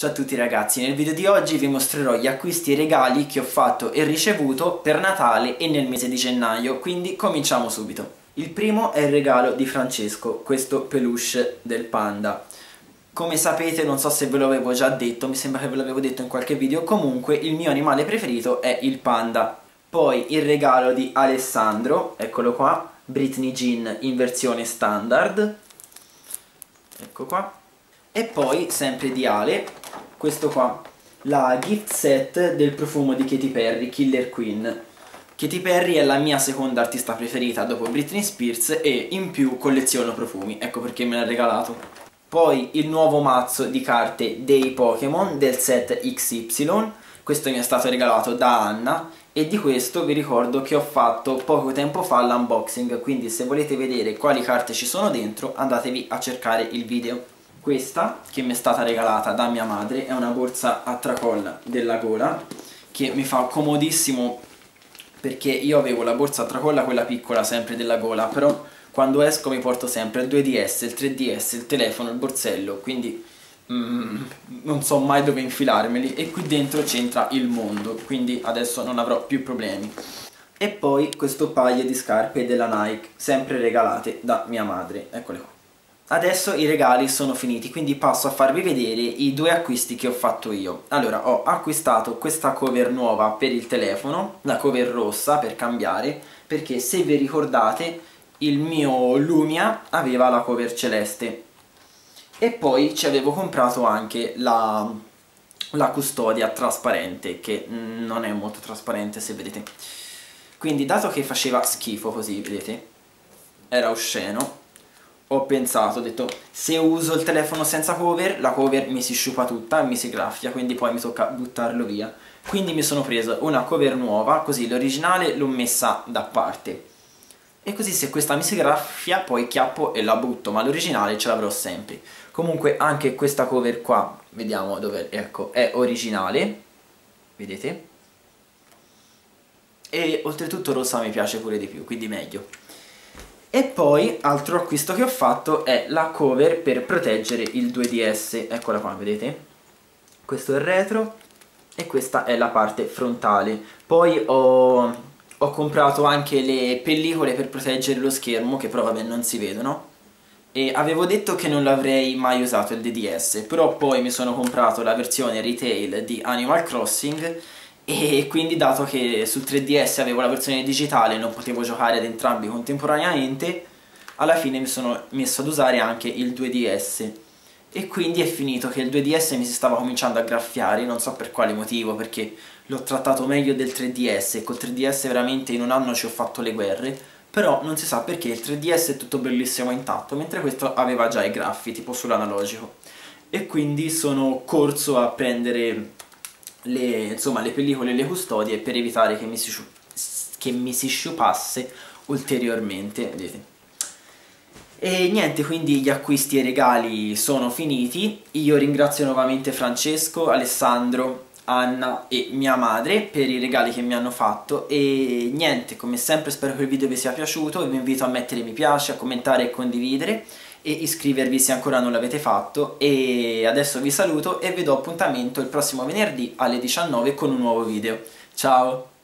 Ciao a tutti ragazzi, nel video di oggi vi mostrerò gli acquisti e i regali che ho fatto e ricevuto per Natale e nel mese di gennaio, quindi cominciamo subito. Il primo è il regalo di Francesco, questo peluche del panda. Come sapete, non so se ve l'avevo già detto, mi sembra che ve l'avevo detto in qualche video, comunque il mio animale preferito è il panda. Poi il regalo di Alessandro, eccolo qua, Britney Jean in versione standard, ecco qua. E poi, sempre di Ale, questo qua, la gift set del profumo di Katy Perry, Killer Queen. Katy Perry è la mia seconda artista preferita dopo Britney Spears e in più colleziono profumi, ecco perché me l'ha regalato. Poi il nuovo mazzo di carte dei Pokémon del set XY, questo mi è stato regalato da Anna e di questo vi ricordo che ho fatto poco tempo fa l'unboxing, quindi se volete vedere quali carte ci sono dentro andatevi a cercare il video. Questa, che mi è stata regalata da mia madre, è una borsa a tracolla della Gola che mi fa comodissimo perché io avevo la borsa a tracolla, quella piccola sempre della Gola, però quando esco mi porto sempre il 2DS, il 3DS, il telefono, il borsello, quindi non so mai dove infilarmeli e qui dentro c'entra il mondo, quindi adesso non avrò più problemi. E poi questo paio di scarpe della Nike, sempre regalate da mia madre, eccole qua. Adesso i regali sono finiti, quindi passo a farvi vedere i due acquisti che ho fatto io. Allora, ho acquistato questa cover nuova per il telefono, la cover rossa per cambiare, perché se vi ricordate il mio Lumia aveva la cover celeste. E poi ci avevo comprato anche la custodia trasparente, che non è molto trasparente se vedete. Quindi dato che faceva schifo così, vedete, era osceno. Ho pensato, ho detto, se uso il telefono senza cover, la cover mi si sciupa tutta, mi si graffia, quindi poi mi tocca buttarlo via. Quindi mi sono preso una cover nuova, così l'originale l'ho messa da parte. E così se questa mi si graffia, poi chiappo e la butto, ma l'originale ce l'avrò sempre. Comunque anche questa cover qua, vediamo dove, ecco, è originale, vedete? E oltretutto rossa mi piace pure di più, quindi meglio. E poi, altro acquisto che ho fatto è la cover per proteggere il 2DS, eccola qua, vedete? Questo è il retro e questa è la parte frontale. Poi ho comprato anche le pellicole per proteggere lo schermo, che però vabbè non si vedono. E avevo detto che non l'avrei mai usato il DDS, però poi mi sono comprato la versione retail di Animal Crossing e quindi dato che sul 3DS avevo la versione digitale e non potevo giocare ad entrambi contemporaneamente, alla fine mi sono messo ad usare anche il 2DS e quindi è finito che il 2DS mi si stava cominciando a graffiare, non so per quale motivo, perché l'ho trattato meglio del 3DS e col 3DS veramente in un anno ci ho fatto le guerre, però non si sa perché il 3DS è tutto bellissimo intatto, mentre questo aveva già i graffi tipo sull'analogico e quindi sono corso a prendere le pellicole e le custodie per evitare che mi si sciupasse ulteriormente, vedete. E niente, quindi gli acquisti e i regali sono finiti. Io ringrazio nuovamente Francesco, Alessandro, Anna e mia madre per i regali che mi hanno fatto e niente, come sempre spero che il video vi sia piaciuto, vi invito a mettere mi piace, a commentare e condividere e iscrivervi se ancora non l'avete fatto e adesso vi saluto e vi do appuntamento il prossimo venerdì alle 19 con un nuovo video. Ciao!